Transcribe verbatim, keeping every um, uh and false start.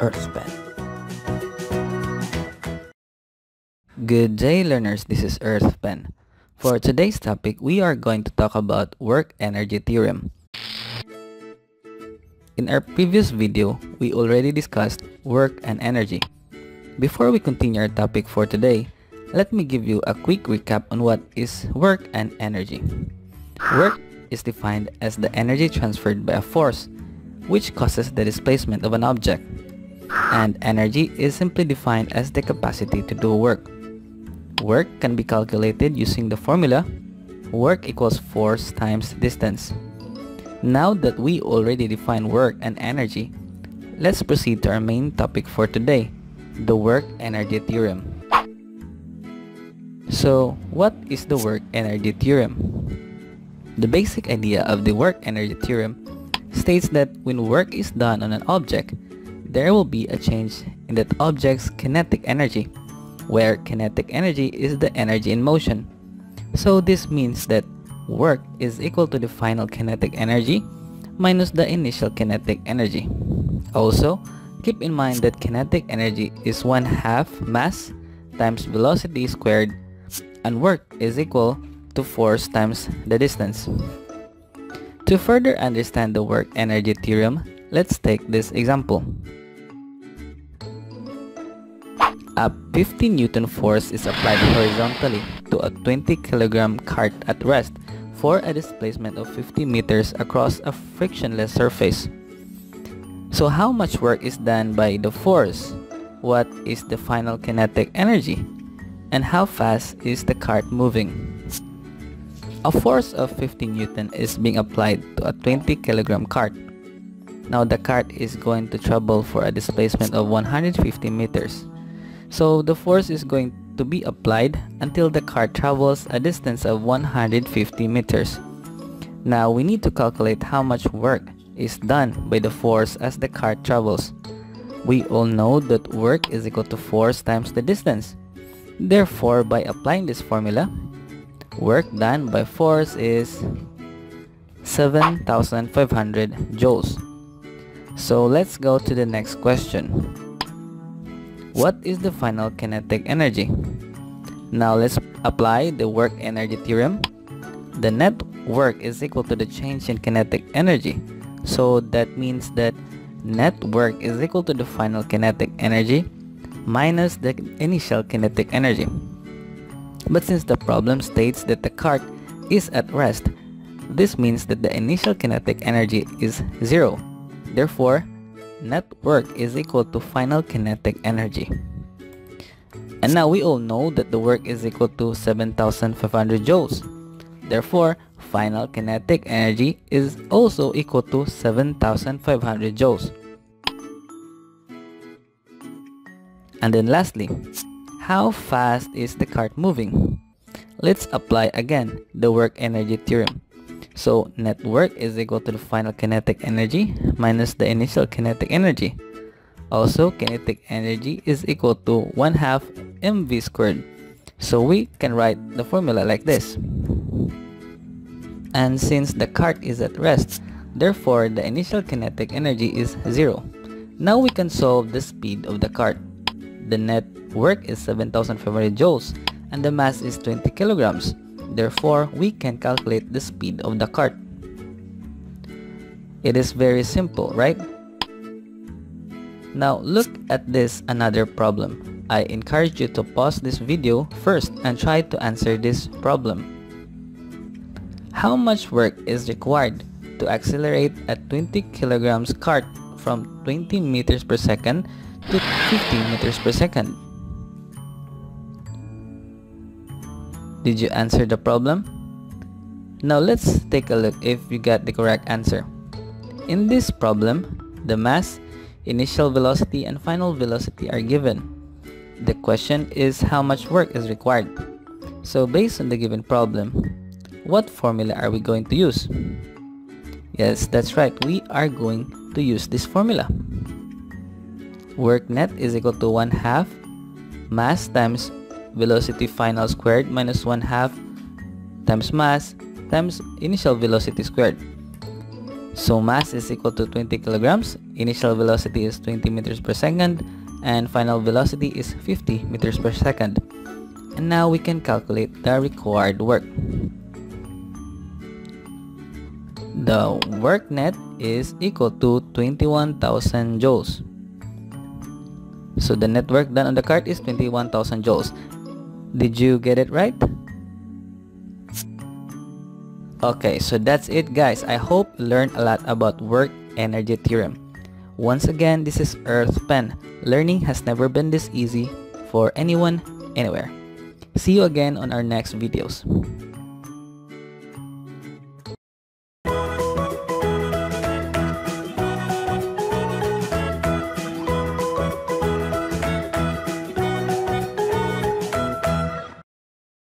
EarthPen. Good day, learners. This is EarthPen. For today's topic, we are going to talk about work energy theorem. In our previous video, we already discussed work and energy. Before we continue our topic for today, let me give you a quick recap on what is work and energy. Work is defined as the energy transferred by a force which causes the displacement of an object, and energy is simply defined as the capacity to do work. Work can be calculated using the formula work equals force times distance. Now that we already defined work and energy, let's proceed to our main topic for today, the work energy theorem. So, what is the work energy theorem? The basic idea of the work energy theorem states that when work is done on an object, there will be a change in that object's kinetic energy, where kinetic energy is the energy in motion. So this means that work is equal to the final kinetic energy minus the initial kinetic energy. Also, keep in mind that kinetic energy is one half mass times velocity squared, and work is equal to force times the distance. To further understand the work energy theorem, let's take this example. A fifty newton force is applied horizontally to a twenty kilogram cart at rest for a displacement of fifty meters across a frictionless surface. So how much work is done by the force? What is the final kinetic energy? And how fast is the cart moving? A force of fifty newton is being applied to a twenty kilogram cart. Now the cart is going to travel for a displacement of one hundred fifty meters. So the force is going to be applied until the cart travels a distance of one hundred fifty meters. Now we need to calculate how much work is done by the force as the cart travels. We all know that work is equal to force times the distance. Therefore, by applying this formula, work done by force is seven thousand five hundred joules. So let's go to the next question. What is the final kinetic energy? Now let's apply the work energy theorem. The net work is equal to the change in kinetic energy. So that means that net work is equal to the final kinetic energy minus the initial kinetic energy. But since the problem states that the cart is at rest, this means that the initial kinetic energy is zero. Therefore, net work is equal to final kinetic energy. And now we all know that the work is equal to seven thousand five hundred joules. Therefore, final kinetic energy is also equal to seven thousand five hundred joules. And then lastly, how fast is the cart moving? Let's apply again the work energy theorem. So net work is equal to the final kinetic energy minus the initial kinetic energy. Also, kinetic energy is equal to one half mv squared. So we can write the formula like this. And since the cart is at rest, therefore the initial kinetic energy is zero. Now we can solve the speed of the cart. The net work is seven thousand five hundred joules and the mass is twenty kilograms. Therefore, we can calculate the speed of the cart. It is very simple, right? Now look at this another problem. I encourage you to pause this video first and try to answer this problem. How much work is required to accelerate a twenty kilograms cart from twenty meters per second to fifteen meters per second? Did you answer the problem? Now let's take a look if you got the correct answer. In this problem, the mass, initial velocity, and final velocity are given. The question is how much work is required. So based on the given problem, what formula are we going to use? Yes, that's right, we are going to use this formula. Work net is equal to one half mass times velocity final squared minus one half times mass times initial velocity squared. So mass is equal to twenty kilograms, initial velocity is twenty meters per second, and final velocity is fifty meters per second. And now we can calculate the required work. The work net is equal to twenty-one thousand joules. So the net work done on the cart is twenty-one thousand joules. Did you get it right? Okay, so that's it guys. I hope you learned a lot about work energy theorem. Once again, this is EarthPen. Learning has never been this easy for anyone, anywhere. See you again on our next videos.